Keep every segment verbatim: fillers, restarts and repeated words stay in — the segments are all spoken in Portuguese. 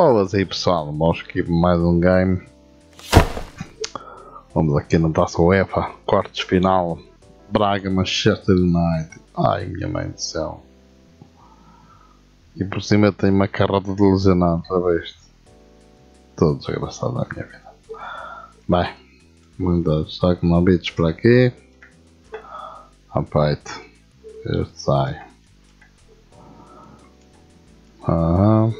Olá aí pessoal, vamos aqui mais um game. Vamos aqui na taça UEFA, quartos final, Braga, Manchester United. Ai minha mãe do céu. E por cima tem uma carrada de lesionados, a ver isto. Estou desgraçado na minha vida. Bem, muitos saco não bichos para aqui. Rapaz, eu saio. Aham.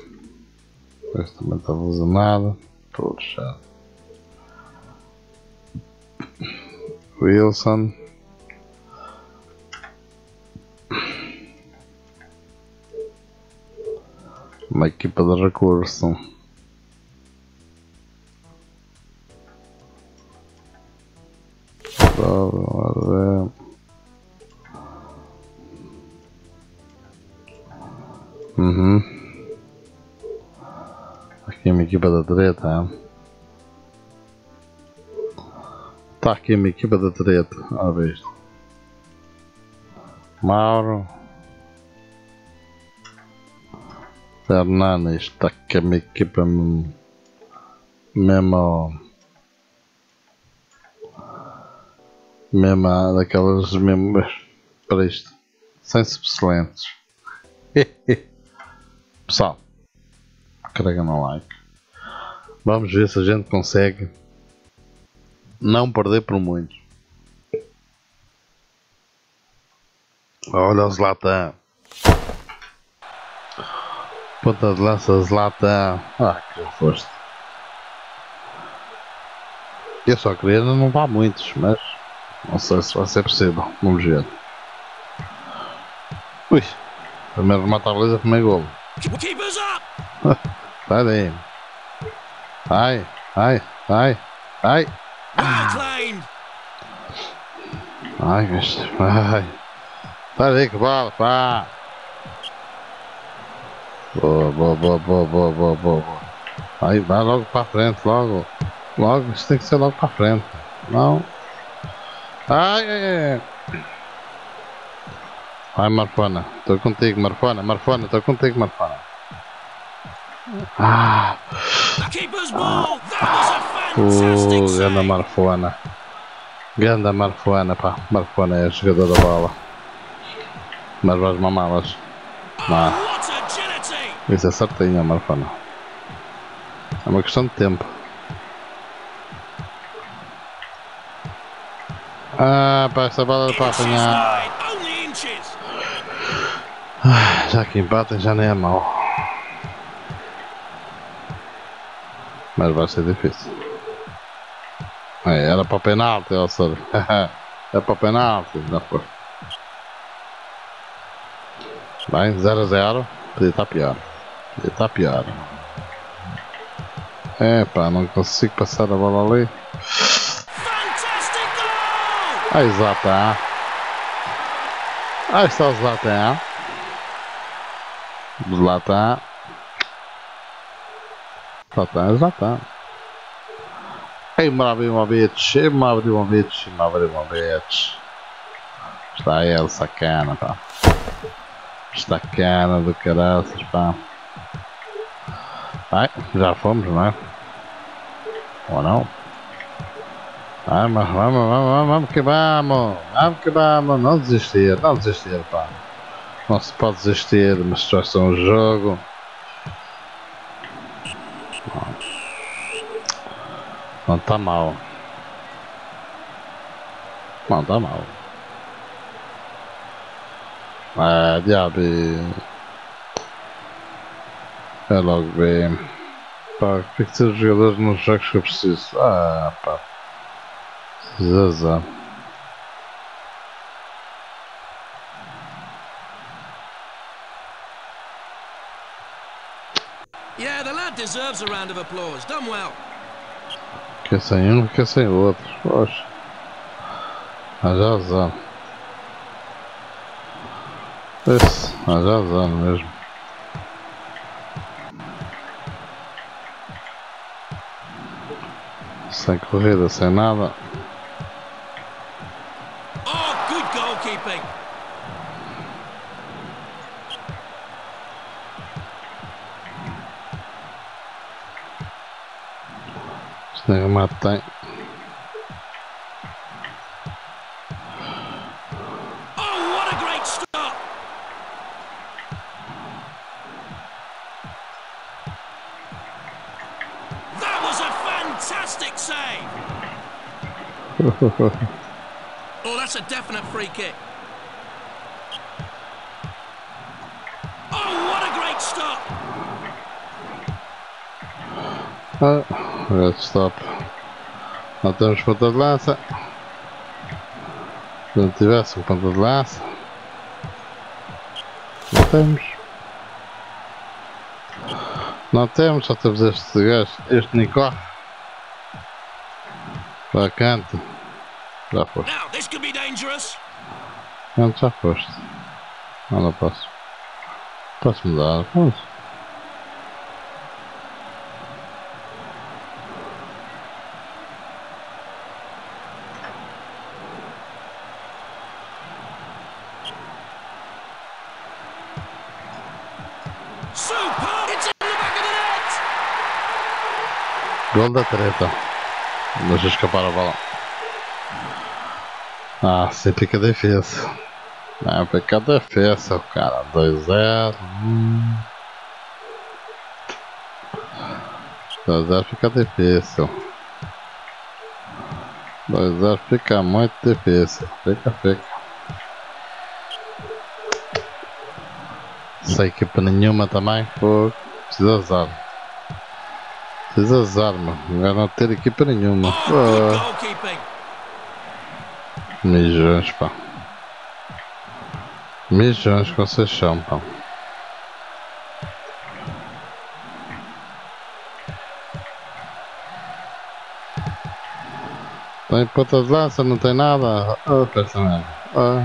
Este também está lesionado. Estou fechado. Wilson. Uma equipa de recurso. Vamos ver. Uhum. Aqui é uma equipa da treta. Está aqui uma equipa da treta. A ver isto. Mauro Fernandes, está aqui a minha equipa mesmo, mesmo daquelas mesmo para isto, sem subsolentes. Pessoal, carrega no like, vamos ver se a gente consegue não perder por muito. Olha o Zlatan. Ponta de lança Zlatan. Ah, que foste. Eu só queria não vá muitos, mas não sei se vai ser possível. Vamos ver. Ui, primeiro remate à beleza, primeiro golo. Sai daí. Ai, ai, ai, ai. Ai, mas ai. Sai daí que bola, pá. Boa, boa, boa, boa, boa, boa, boa. Aí vai logo para frente, logo. Logo, isso tem que ser logo para frente. Não. Ai, ai, ai. Vai, Marfona. Estou contigo, Marfona. Marfona, estou contigo, Marfona. Ah. Uh, ganda Marfona. Ganda Marfona, pá. Marfona é a jogadora da bola. Mas vais mamá-las. Não. Isso é certinho, Marfona. É uma questão de tempo. Ah, pá, esta bola é para apanhar. Ah, já que empatem, já nem é mau. Mas vai ser difícil. É, era para o penalti, ó, sabe? Era para o penalti, não foi. Bem, zero a zero. Podia estar pior. Ele tá pior. É pá, não consigo passar a bola ali. Aí Zlatan. Aí está o Zlatan. Zlatan. Zlatan, Zlatan. Ei, Ibrahimovic, Ibrahimovic, Ibrahimovic. Está ele, sacana, pá. Esta cara do caraças, pá. Ai, já fomos, não é? Ou não? Ai, mas vamos, vamos, vamos que vamos! Vamos que vamos! Não desistir, não desistir, pá. Não se pode desistir, mas só é um jogo. Não está mal. Não está mal. Ah, diabo. É logo bem. Pá, que tem que ser os jogadores nos jogos que eu preciso. Ah, pá. Zaza. Yeah, the lad deserves a round of applause. Done well. Fica sem um, fica sem outro. Poxa. Ah, Zaza. Esse, mas já usando mesmo. Sem corrida, sem nada. Oh, good goalkeeping. Neymar tem. Oh, that's a definite free kick. Oh, what a great stop. Ah, great stop. Não temos ponta de lança. Se não tivesse um ponta de lança. Não temos. Não temos, só temos este gajo, este Nico. Para canto. Já foste. Não, já foste. Não, não posso. Posso mudar, posso. Gol da treta. Deixa escapar a bola. Ah, você fica defesa. Ah, fica defesa, o cara. dois a zero. Hum. dois a zero fica difícil. dois a zero fica muito difícil. Fica, fica. Sem equipa nenhuma também, pô. Precisa usar. Precisa usar, mano. Não vai ter equipa nenhuma. Pô. Mijões, pá. Mijões que vocês são, pá. Tem ponta de lança, não tem nada. Oh, peça mesmo. Oh.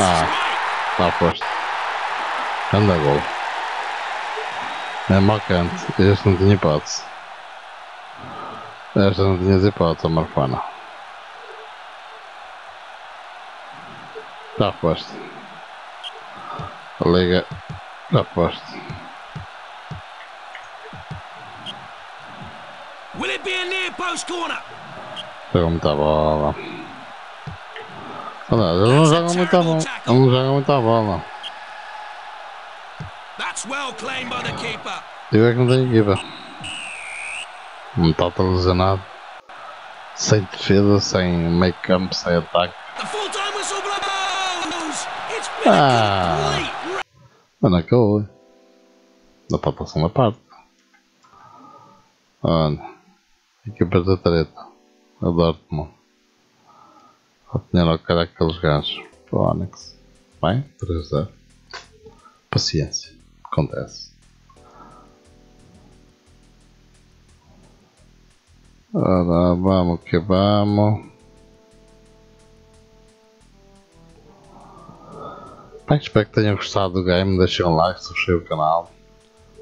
Ah, tá posto. Anda gol. É marcante. Este não tinha hipótese. Esta não tinha hipótese, a Marfana. Já foste. A liga. Já foste. Jogam muita bola. Olha, eles não jogam muita bola. Eles não jogam muita bola. Eu é que não tenho equipa. Um total lesionado. Sem defesa, sem meio campo, sem ataque. Ah, olha que olho. Dá para passar uma parte. Olha, equipas da treta. Adoro-te, mano. Vou apanhar ao cara aqueles gajos. Para o Onyx. Bem, três a zero. Paciência, acontece. Ora, vamos que vamos. Bem, espero que tenham gostado do game, deixem um like, subscrevam o canal.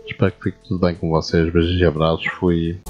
Espero que fique tudo bem com vocês, beijos e abraços, fui.